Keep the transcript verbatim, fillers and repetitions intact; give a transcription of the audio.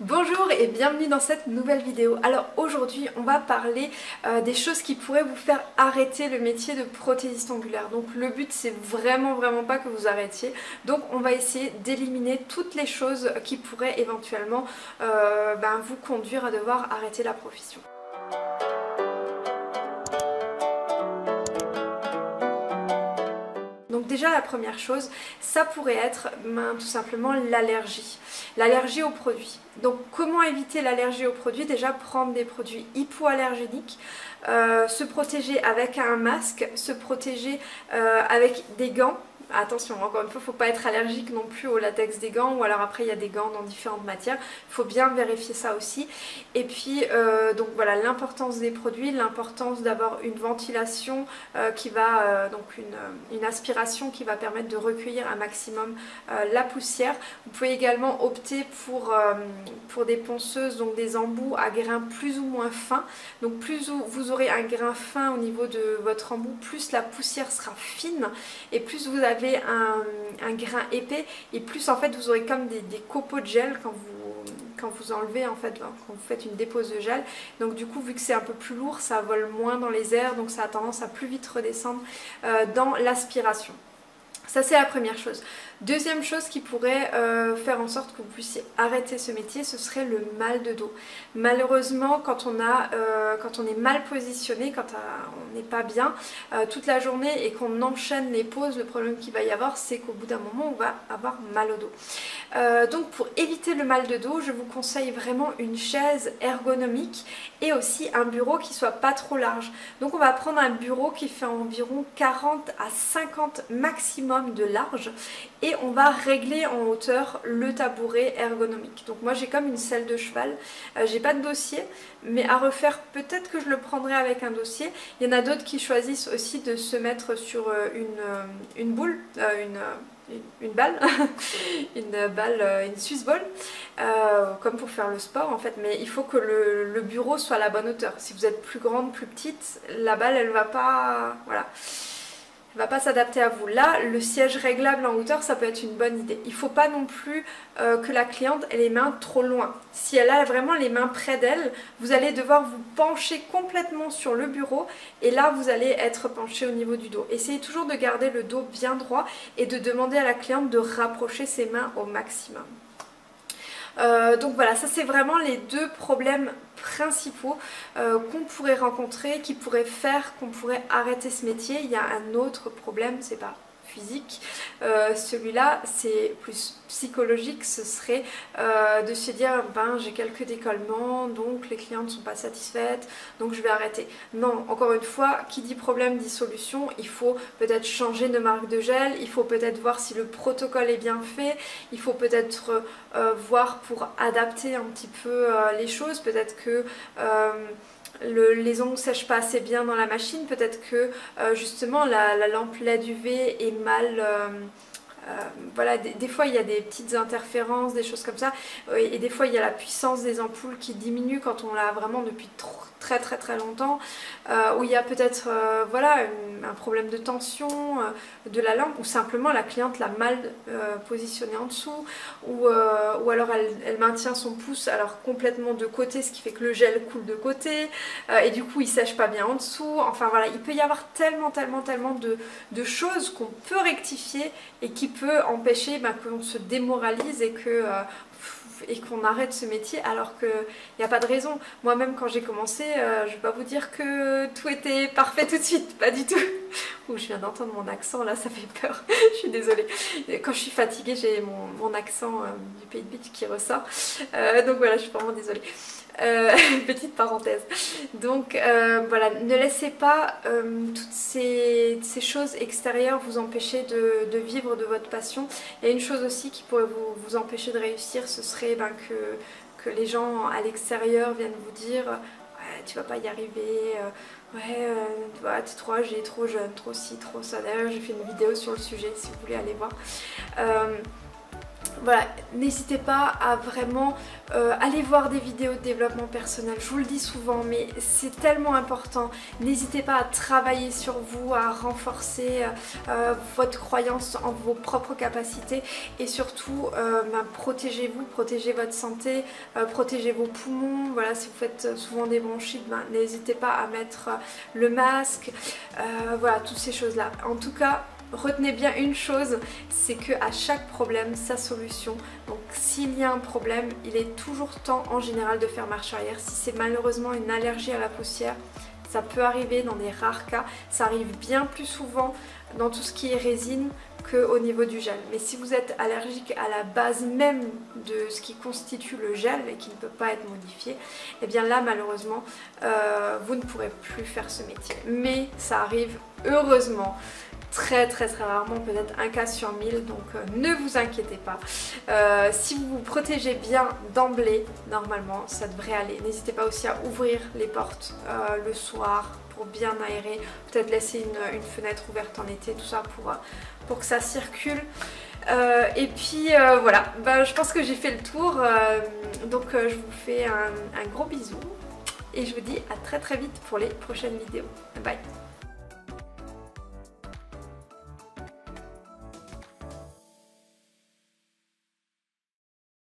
Bonjour et bienvenue dans cette nouvelle vidéo. Alors aujourd'hui on va parler euh, des choses qui pourraient vous faire arrêter le métier de prothésiste ongulaire. Donc le but c'est vraiment vraiment pas que vous arrêtiez. Donc on va essayer d'éliminer toutes les choses qui pourraient éventuellement euh, ben, vous conduire à devoir arrêter la profession. Donc déjà la première chose, ça pourrait être ben, tout simplement l'allergie, l'allergie aux produits. Donc comment éviter l'allergie aux produits? Déjà prendre des produits hypoallergéniques, euh, se protéger avec un masque, se protéger euh, avec des gants. Attention, encore une fois, il ne faut pas être allergique non plus au latex des gants, ou alors après il y a des gants dans différentes matières, il faut bien vérifier ça aussi. Et puis euh, donc voilà l'importance des produits, l'importance d'avoir une ventilation euh, qui va, euh, donc une, une aspiration qui va permettre de recueillir un maximum euh, la poussière. Vous pouvez également opter pour, euh, pour des ponceuses, donc des embouts à grains plus ou moins fins. Donc plus vous aurez un grain fin au niveau de votre embout, plus la poussière sera fine et plus vous avez Un, un grain épais, et plus en fait vous aurez comme des, des copeaux de gel quand vous, quand vous enlevez en fait, quand vous faites une dépose de gel. Donc du coup vu que c'est un peu plus lourd, ça vole moins dans les airs, donc ça a tendance à plus vite redescendre euh, dans l'aspiration. Ça c'est la première chose. Deuxième chose qui pourrait euh, faire en sorte que vous puissiez arrêter ce métier, ce serait le mal de dos. Malheureusement quand on, a, euh, quand on est mal positionné, quand on n'est pas bien euh, toute la journée et qu'on enchaîne les pauses, le problème qu'il va y avoir c'est qu'au bout d'un moment on va avoir mal au dos. Euh, donc pour éviter le mal de dos, je vous conseille vraiment une chaise ergonomique et aussi un bureau qui soit pas trop large. Donc on va prendre un bureau qui fait environ quarante à cinquante maximum de large, et on va régler en hauteur le tabouret ergonomique. Donc moi j'ai comme une selle de cheval, euh, j'ai pas de dossier, mais à refaire peut-être que je le prendrai avec un dossier. Il y en a d'autres qui choisissent aussi de se mettre sur une, une boule, euh, une Une, une balle, une balle, une Swiss ball, euh, comme pour faire le sport en fait, mais il faut que le, le bureau soit à la bonne hauteur. Si vous êtes plus grande, plus petite, la balle elle va pas, voilà, va pas s'adapter à vous. Là, le siège réglable en hauteur, ça peut être une bonne idée. Il faut pas non plus euh, que la cliente ait les mains trop loin. Si elle a vraiment les mains près d'elle, vous allez devoir vous pencher complètement sur le bureau et là, vous allez être penché au niveau du dos. Essayez toujours de garder le dos bien droit et de demander à la cliente de rapprocher ses mains au maximum. Euh, donc voilà, ça c'est vraiment les deux problèmes principaux euh, qu'on pourrait rencontrer, qui pourraient faire qu'on pourrait arrêter ce métier. Il y a un autre problème, c'est pas physique, euh, celui-là c'est plus psychologique, ce serait euh, de se dire ben j'ai quelques décollements donc les clientes ne sont pas satisfaites donc je vais arrêter. Non, encore une fois, qui dit problème dit solution. Il faut peut-être changer de marque de gel, il faut peut-être voir si le protocole est bien fait, il faut peut-être euh, voir pour adapter un petit peu euh, les choses, peut-être que euh, Le, les ongles ne sèchent pas assez bien dans la machine, peut-être que euh, justement la, la lampe L E D U V est mal... Euh, euh, voilà, des, des fois il y a des petites interférences, des choses comme ça, et, et des fois il y a la puissance des ampoules qui diminue quand on l'a vraiment depuis trop, très très très longtemps, euh, où il y a peut-être euh, voilà, une, un problème de tension euh, de la lampe, ou simplement la cliente l'a mal euh, positionnée en dessous, ou, euh, ou alors elle, elle maintient son pouce alors complètement de côté, ce qui fait que le gel coule de côté, euh, et du coup il sèche pas bien en dessous. Enfin voilà, il peut y avoir tellement tellement tellement de, de choses qu'on peut rectifier et qui peut empêcher ben, qu'on se démoralise et que... Euh, et qu'on arrête ce métier alors qu'il n'y a pas de raison. Moi-même quand j'ai commencé, euh, je ne vais pas vous dire que tout était parfait tout de suite, pas du tout. Ouh, je viens d'entendre mon accent là, ça fait peur, je suis désolée. Quand je suis fatiguée, j'ai mon, mon accent euh, du pays de Bitche qui ressort. Euh, donc voilà, je suis vraiment désolée. Euh, petite parenthèse. Donc euh, voilà, ne laissez pas euh, toutes ces, ces choses extérieures vous empêcher de, de vivre de votre passion. Il y a une chose aussi qui pourrait vous, vous empêcher de réussir, ce serait ben, que, que les gens à l'extérieur viennent vous dire ouais, tu vas pas y arriver, ouais, euh, ouais t'es trop âgée, trop jeune, trop ci, trop ça. D'ailleurs j'ai fait une vidéo sur le sujet si vous voulez aller voir. Euh, Voilà, n'hésitez pas à vraiment euh, aller voir des vidéos de développement personnel, je vous le dis souvent, mais c'est tellement important. N'hésitez pas à travailler sur vous, à renforcer euh, votre croyance en vos propres capacités et surtout euh, bah, protégez-vous, protégez votre santé, euh, protégez vos poumons. Voilà, si vous faites souvent des bronchites, bah, n'hésitez pas à mettre le masque, euh, voilà, toutes ces choses-là. En tout cas, retenez bien une chose, c'est que à chaque problème, sa solution. Donc s'il y a un problème, il est toujours temps en général de faire marche arrière. Si c'est malheureusement une allergie à la poussière, ça peut arriver dans des rares cas. Ça arrive bien plus souvent dans tout ce qui est résine qu'au niveau du gel. Mais si vous êtes allergique à la base même de ce qui constitue le gel et qui ne peut pas être modifié, eh bien là malheureusement, euh, vous ne pourrez plus faire ce métier. Mais ça arrive heureusement très très très rarement, peut-être un cas sur mille, donc euh, ne vous inquiétez pas. Euh, si vous vous protégez bien d'emblée, normalement ça devrait aller. N'hésitez pas aussi à ouvrir les portes euh, le soir pour bien aérer, peut-être laisser une, une fenêtre ouverte en été, tout ça pour, pour que ça circule. Euh, et puis euh, voilà, ben, je pense que j'ai fait le tour, euh, donc euh, je vous fais un, un gros bisou et je vous dis à très très vite pour les prochaines vidéos. Bye!